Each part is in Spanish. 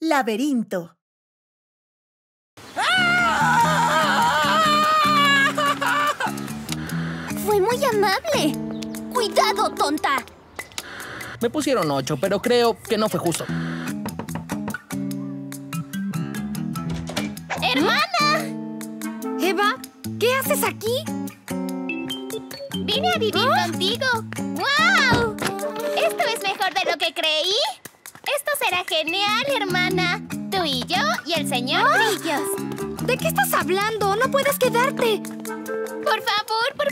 laberinto. ¡Fue muy amable! ¡Cuidado, tonta! Me pusieron 8, pero creo que no fue justo. ¡Hermana! Eva, ¿qué haces aquí? Vine a vivir contigo. ¡Wow! ¿Esto es mejor de lo que creí? Esto será genial, hermana. Tú y yo y el señor Brillos. ¿De qué estás hablando? No puedes quedarte. Por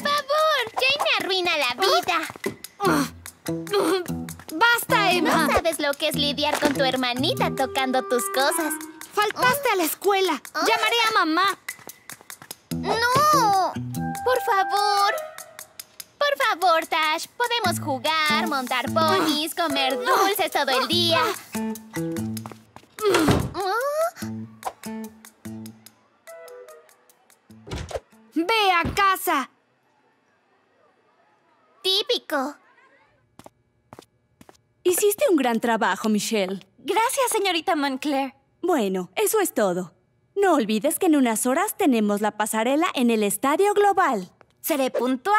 favor, Jane me arruina la vida. ¡Basta, Emma! No sabes lo que es lidiar con tu hermanita tocando tus cosas. Faltaste a la escuela. Llamaré a mamá. ¡No! Por favor. Por favor, Tash. Podemos jugar, montar ponis, comer dulces todo el día. ¡Ve a casa! Típico. Hiciste un gran trabajo, Michelle. Gracias, señorita Montclair. Bueno, eso es todo. No olvides que en unas horas tenemos la pasarela en el Estadio Global. ¡Seré puntual!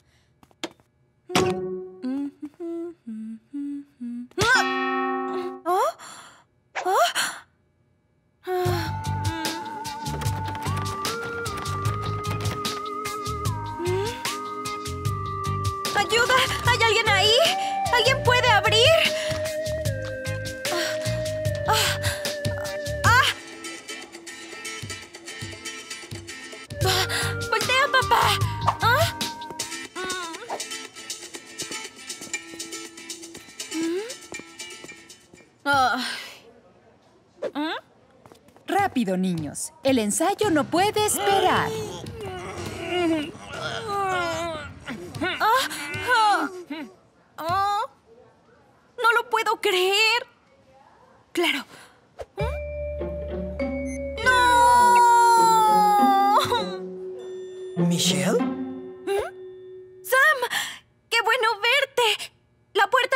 ¡Ayuda! ¿Hay alguien ahí? ¿Alguien puede abrir? ¡Voltea, papá! ¿Ah? Rápido, niños. El ensayo no puede esperar. ¡No lo puedo creer! ¡Claro! ¡No! ¿Michelle? ¡Sam! ¡Qué bueno verte! La puerta...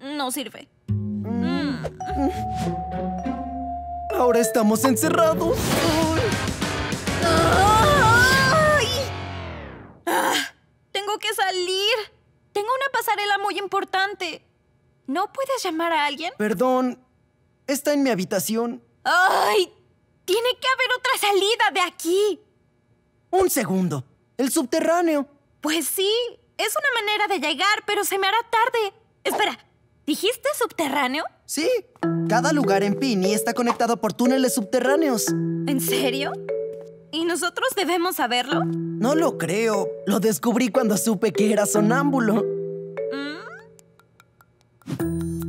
no sirve. Ahora estamos encerrados. Que salir. Tengo una pasarela muy importante. ¿No puedes llamar a alguien? Perdón. Está en mi habitación. ¡Ay! Tiene que haber otra salida de aquí. Un segundo. El subterráneo. Pues sí. Es una manera de llegar, pero se me hará tarde. Espera. ¿Dijiste subterráneo? Sí. Cada lugar en PINY está conectado por túneles subterráneos. ¿En serio? ¿Y nosotros debemos saberlo? No lo creo. Lo descubrí cuando supe que era sonámbulo.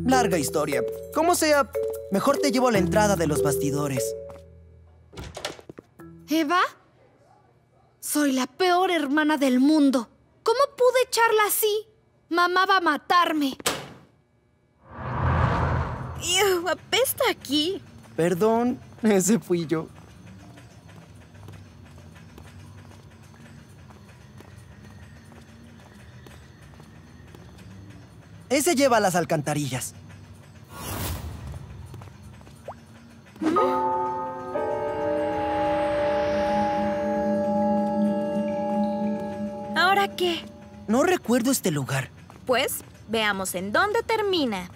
Larga historia. Como sea, mejor te llevo a la entrada de los bastidores. ¿Eva? Soy la peor hermana del mundo. ¿Cómo pude echarla así? Mamá va a matarme. ¡Ew! Apesta aquí. Perdón, ese fui yo. Ese lleva a las alcantarillas. ¿Ahora qué? No recuerdo este lugar. Pues, veamos en dónde termina.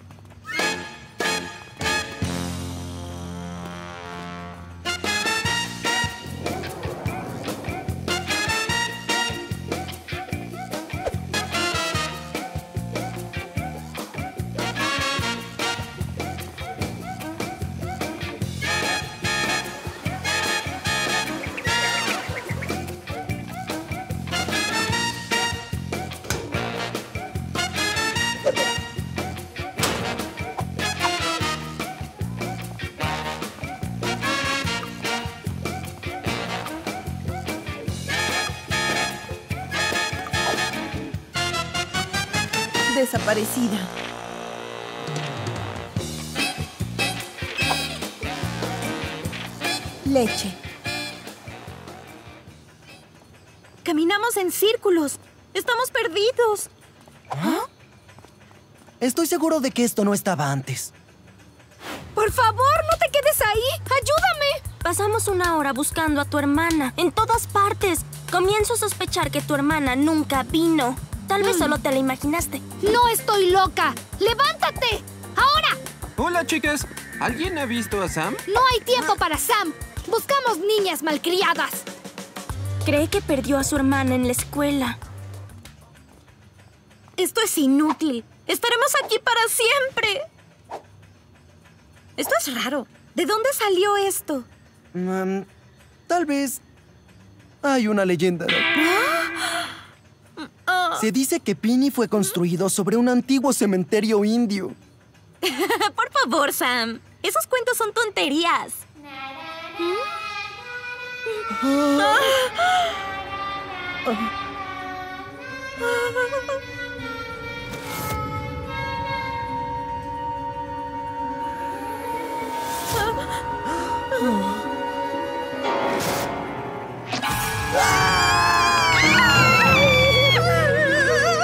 Desaparecida. Leche. Caminamos en círculos. Estamos perdidos. ¿Ah? Estoy seguro de que esto no estaba antes. ¡Por favor, no te quedes ahí! ¡Ayúdame! Pasamos una hora buscando a tu hermana, en todas partes. Comienzo a sospechar que tu hermana nunca vino. Tal vez solo te la imaginaste. ¡No estoy loca! ¡Levántate! ¡Ahora! Hola, chicas. ¿Alguien ha visto a Sam? No hay tiempo para Sam. Buscamos niñas malcriadas. Cree que perdió a su hermana en la escuela. Esto es inútil. ¡Estaremos aquí para siempre! Esto es raro. ¿De dónde salió esto? Tal vez... hay una leyenda. Se dice que PINY fue construido sobre un antiguo cementerio indio. Por favor, Sam. Esos cuentos son tonterías.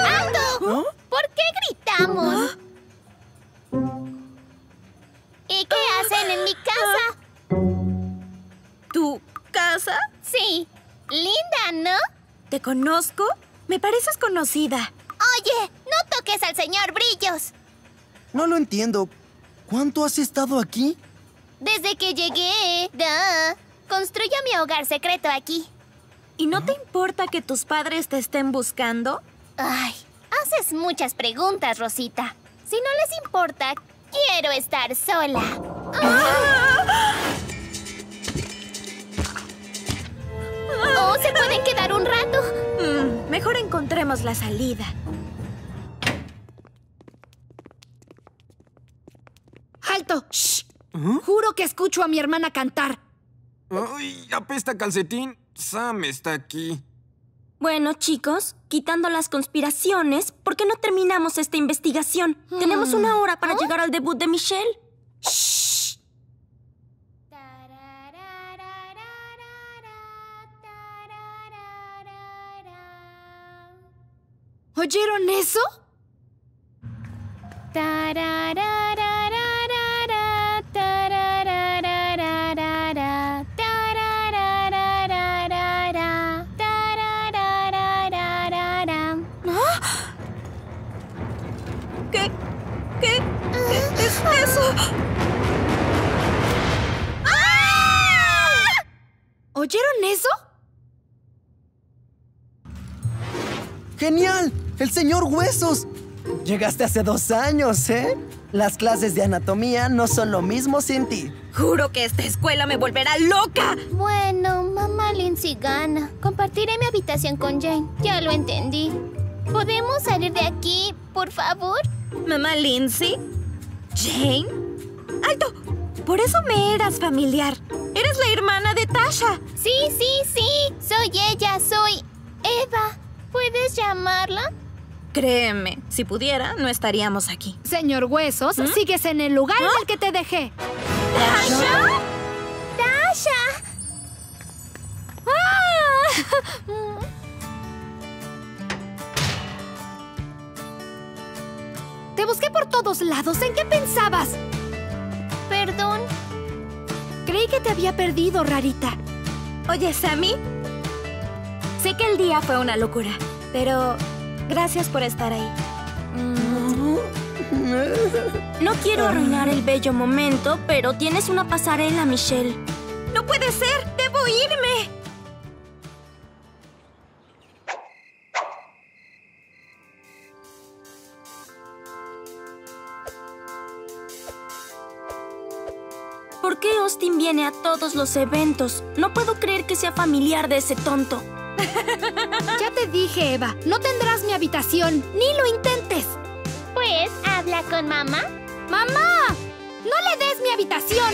¡Alto! ¿Por qué gritamos? ¿Y qué hacen en mi casa? ¿Tu casa? Sí. Linda, ¿no? ¿Te conozco? Me pareces conocida. Oye, no toques al señor Brillos. No lo entiendo. ¿Cuánto has estado aquí? Desde que llegué. Construyo mi hogar secreto aquí. ¿Y no te importa que tus padres te estén buscando? Ay, haces muchas preguntas, Rosita. Si no les importa, quiero estar sola. ¡Oh, se pueden quedar un rato! Mejor encontremos la salida. ¡Alto! ¡Shh! Juro que escucho a mi hermana cantar. ¡Ay, apesta calcetín! Sam está aquí. Bueno, chicos, quitando las conspiraciones, ¿por qué no terminamos esta investigación? Tenemos una hora para llegar al debut de Michelle. ¡Shh! ¿Oyeron eso? ¿Oyeron eso? ¡Genial! ¡El señor Huesos! Llegaste hace 2 años, ¿eh? Las clases de anatomía no son lo mismo sin ti. ¡Juro que esta escuela me volverá loca! Bueno, mamá Lindsay gana. Compartiré mi habitación con Jane. Ya lo entendí. ¿Podemos salir de aquí, por favor? ¿Mamá Lindsay? ¿Jane? ¡Alto! Por eso me eras familiar. ¡Eres la hermana de Tasha! ¡Sí, sí, sí! Soy ella, soy Eva. ¿Puedes llamarla? Créeme, si pudiera, no estaríamos aquí. Señor Huesos, sigues en el lugar en el que te dejé. ¿Tasha? ¡Tasha! ¡Ah! Te busqué por todos lados. ¿En qué pensabas? Perdón. Creí que te había perdido, rarita. Oye, Sammy. Sé que el día fue una locura, pero gracias por estar ahí. No quiero arruinar el bello momento, pero tienes una pasarela, Michelle. ¡No puede ser! ¡Debo irme! ¿Por qué Austin viene a todos los eventos? No puedo creer que sea familiar de ese tonto. Ya te dije, Eva. No tendrás mi habitación. ¡Ni lo intentes! Pues, habla con mamá. ¡Mamá! ¡No le des mi habitación!